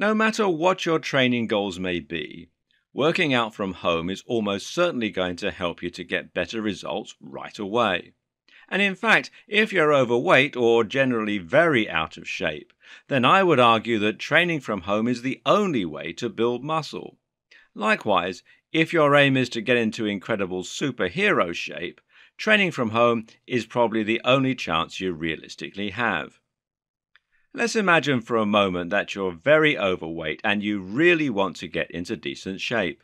No matter what your training goals may be, working out from home is almost certainly going to help you to get better results right away. And in fact, if you're overweight or generally very out of shape, then I would argue that training from home is the only way to build muscle. Likewise, if your aim is to get into incredible superhero shape, training from home is probably the only chance you realistically have. Let's imagine for a moment that you're very overweight and you really want to get into decent shape.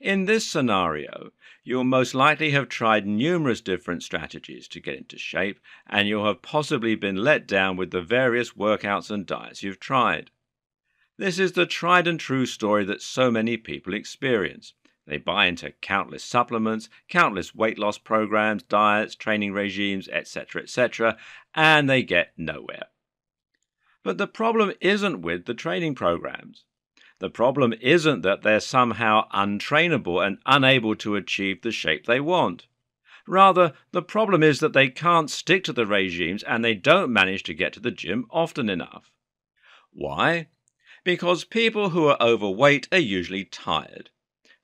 In this scenario, you'll most likely have tried numerous different strategies to get into shape, and you'll have possibly been let down with the various workouts and diets you've tried. This is the tried and true story that so many people experience. They buy into countless supplements, countless weight loss programs, diets, training regimes, etc., and they get nowhere. But the problem isn't with the training programs. The problem isn't that they're somehow untrainable and unable to achieve the shape they want. Rather, the problem is that they can't stick to the regimes and they don't manage to get to the gym often enough. Why? Because people who are overweight are usually tired.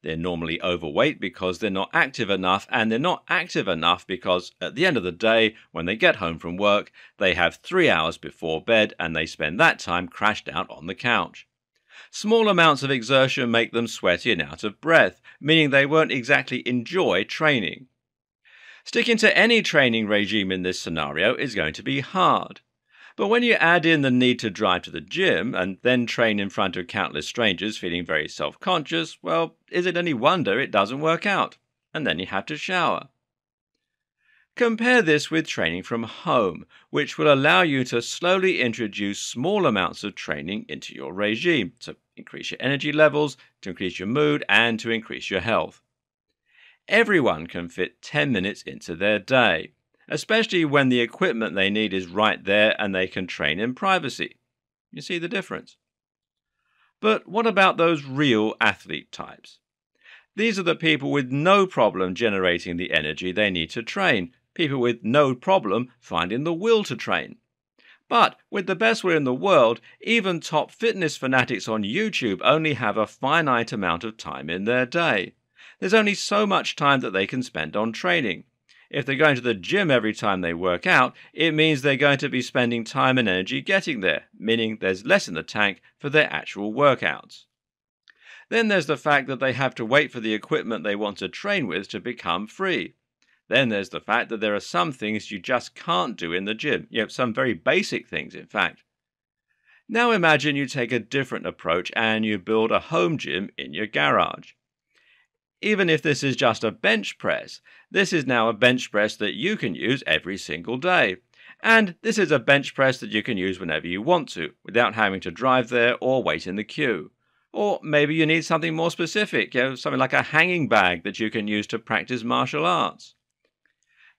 They're normally overweight because they're not active enough, and they're not active enough because at the end of the day, when they get home from work, they have 3 hours before bed and they spend that time crashed out on the couch. Small amounts of exertion make them sweaty and out of breath, meaning they won't exactly enjoy training. Sticking to any training regime in this scenario is going to be hard. But when you add in the need to drive to the gym and then train in front of countless strangers feeling very self-conscious, well, is it any wonder it doesn't work out? And then you have to shower. Compare this with training from home, which will allow you to slowly introduce small amounts of training into your regime to increase your energy levels, to increase your mood, and to increase your health. Everyone can fit 10 minutes into their day, especially when the equipment they need is right there and they can train in privacy. You see the difference. But what about those real athlete types? These are the people with no problem generating the energy they need to train, people with no problem finding the will to train. But with the best will in the world, even top fitness fanatics on YouTube only have a finite amount of time in their day. There's only so much time that they can spend on training. If they're going to the gym every time they work out, it means they're going to be spending time and energy getting there, meaning there's less in the tank for their actual workouts. Then there's the fact that they have to wait for the equipment they want to train with to become free. Then there's the fact that there are some things you just can't do in the gym, some very basic things in fact. Now imagine you take a different approach and you build a home gym in your garage. Even if this is just a bench press, this is now a bench press that you can use every single day. And this is a bench press that you can use whenever you want to, without having to drive there or wait in the queue. Or maybe you need something more specific, something like a hanging bag that you can use to practice martial arts.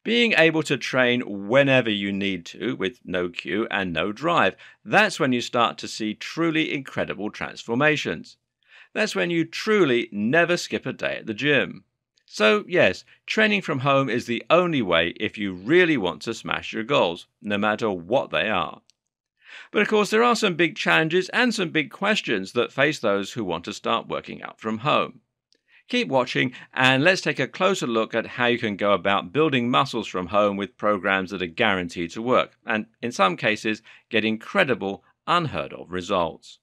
Being able to train whenever you need to, with no queue and no drive, that's when you start to see truly incredible transformations. That's when you truly never skip a day at the gym. So yes, training from home is the only way if you really want to smash your goals, no matter what they are. But of course there are some big challenges and some big questions that face those who want to start working out from home. Keep watching and let's take a closer look at how you can go about building muscles from home with programs that are guaranteed to work, and in some cases get incredible, unheard of results.